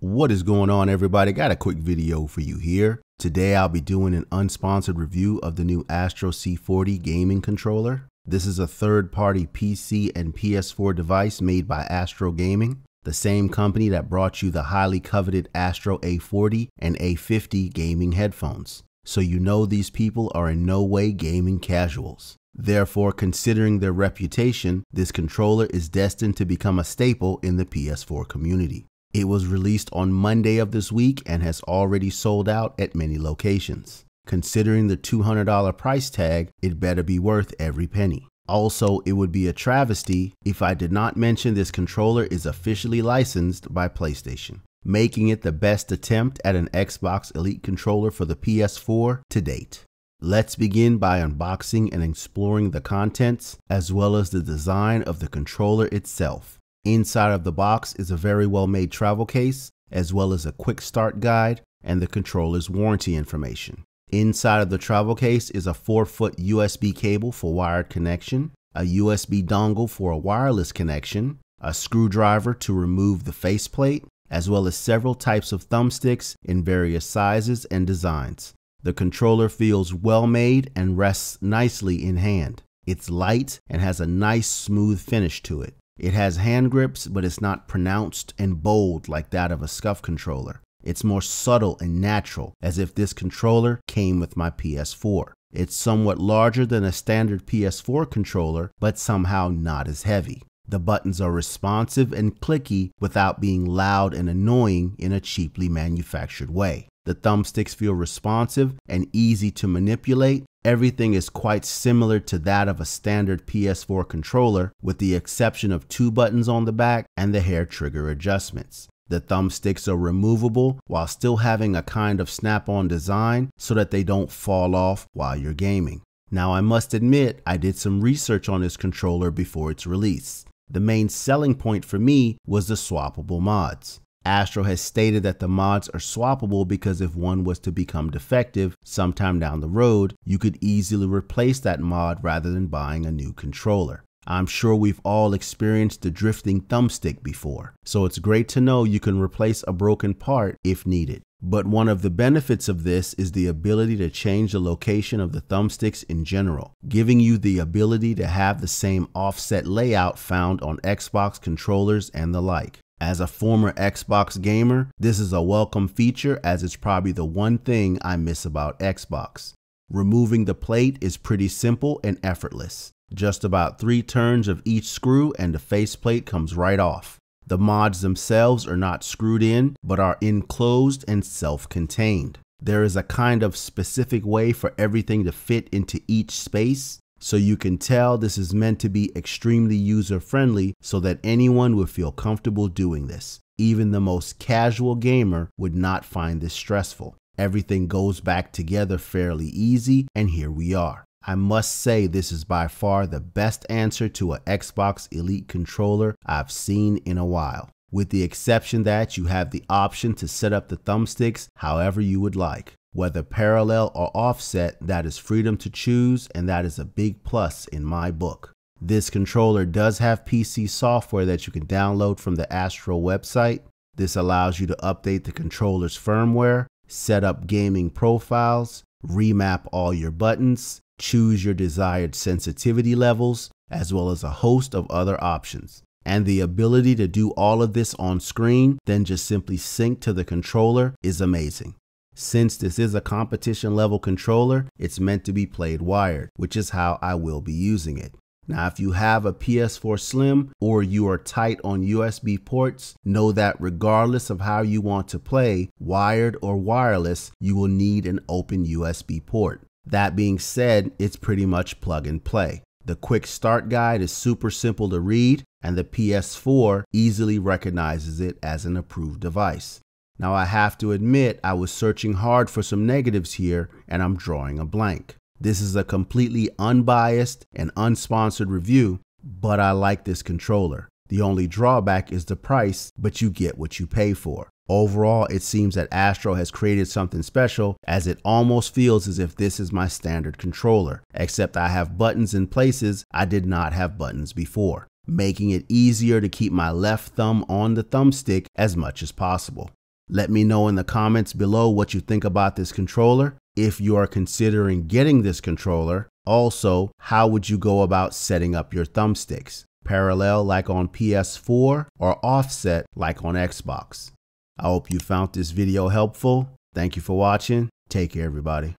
What is going on, everybody? Got a quick video for you here. Today I'll be doing an unsponsored review of the new Astro C40 gaming controller. This is a third-party PC and PS4 device made by Astro Gaming, the same company that brought you the highly coveted Astro A40 and A50 gaming headphones. So you know these people are in no way gaming casuals. Therefore, considering their reputation, this controller is destined to become a staple in the PS4 community. It was released on Monday of this week and has already sold out at many locations. Considering the $200 price tag, it better be worth every penny. Also, it would be a travesty if I did not mention this controller is officially licensed by PlayStation, making it the best attempt at an Xbox Elite controller for the PS4 to date. Let's begin by unboxing and exploring the contents as well as the design of the controller itself. Inside of the box is a very well-made travel case, as well as a quick start guide and the controller's warranty information. Inside of the travel case is a 4-foot USB cable for wired connection, a USB dongle for a wireless connection, a screwdriver to remove the faceplate, as well as several types of thumbsticks in various sizes and designs. The controller feels well-made and rests nicely in hand. It's light and has a nice smooth finish to it. It has hand grips, but it's not pronounced and bold like that of a SCUF controller. It's more subtle and natural, as if this controller came with my PS4. It's somewhat larger than a standard PS4 controller, but somehow not as heavy. The buttons are responsive and clicky without being loud and annoying in a cheaply manufactured way. The thumbsticks feel responsive and easy to manipulate. Everything is quite similar to that of a standard PS4 controller, with the exception of 2 buttons on the back and the hair trigger adjustments. The thumbsticks are removable while still having a kind of snap-on design so that they don't fall off while you're gaming. Now, I must admit, I did some research on this controller before its release. The main selling point for me was the swappable mods. Astro has stated that the mods are swappable because if one was to become defective sometime down the road, you could easily replace that mod rather than buying a new controller. I'm sure we've all experienced the drifting thumbstick before, so it's great to know you can replace a broken part if needed. But one of the benefits of this is the ability to change the location of the thumbsticks in general, giving you the ability to have the same offset layout found on Xbox controllers and the like. As a former Xbox gamer, this is a welcome feature, as it's probably the one thing I miss about Xbox. Removing the plate is pretty simple and effortless. Just about 3 turns of each screw and the faceplate comes right off. The mods themselves are not screwed in, but are enclosed and self-contained. There is a kind of specific way for everything to fit into each space, so you can tell this is meant to be extremely user-friendly so that anyone would feel comfortable doing this. Even the most casual gamer would not find this stressful. Everything goes back together fairly easy, and here we are. I must say this is by far the best answer to an Xbox Elite controller I've seen in a while, with the exception that you have the option to set up the thumbsticks however you would like. Whether parallel or offset, that is freedom to choose, and that is a big plus in my book. This controller does have PC software that you can download from the Astro website. This allows you to update the controller's firmware, set up gaming profiles, remap all your buttons, choose your desired sensitivity levels, as well as a host of other options. And the ability to do all of this on screen, then just simply sync to the controller, is amazing. Since this is a competition level controller, it's meant to be played wired, which is how I will be using it. Now, if you have a PS4 Slim or you are tight on USB ports, know that regardless of how you want to play, wired or wireless, you will need an open USB port. That being said, it's pretty much plug and play. The quick start guide is super simple to read, and the PS4 easily recognizes it as an approved device. Now, I have to admit, I was searching hard for some negatives here, and I'm drawing a blank. This is a completely unbiased and unsponsored review, but I like this controller. The only drawback is the price, but you get what you pay for. Overall, it seems that Astro has created something special, as it almost feels as if this is my standard controller, except I have buttons in places I did not have buttons before, making it easier to keep my left thumb on the thumbstick as much as possible. Let me know in the comments below what you think about this controller. If you are considering getting this controller, also, how would you go about setting up your thumbsticks? Parallel like on PS4 or offset like on Xbox. I hope you found this video helpful. Thank you for watching. Take care, everybody.